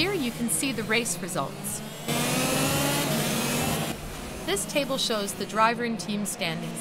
Here you can see the race results. This table shows the driver and team standings.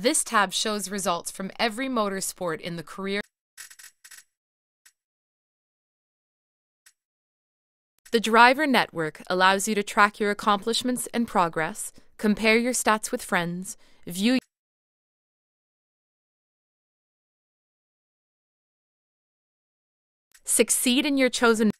This tab shows results from every motorsport in the career. The driver network allows you to track your accomplishments and progress, compare your stats with friends, view succeed in your chosen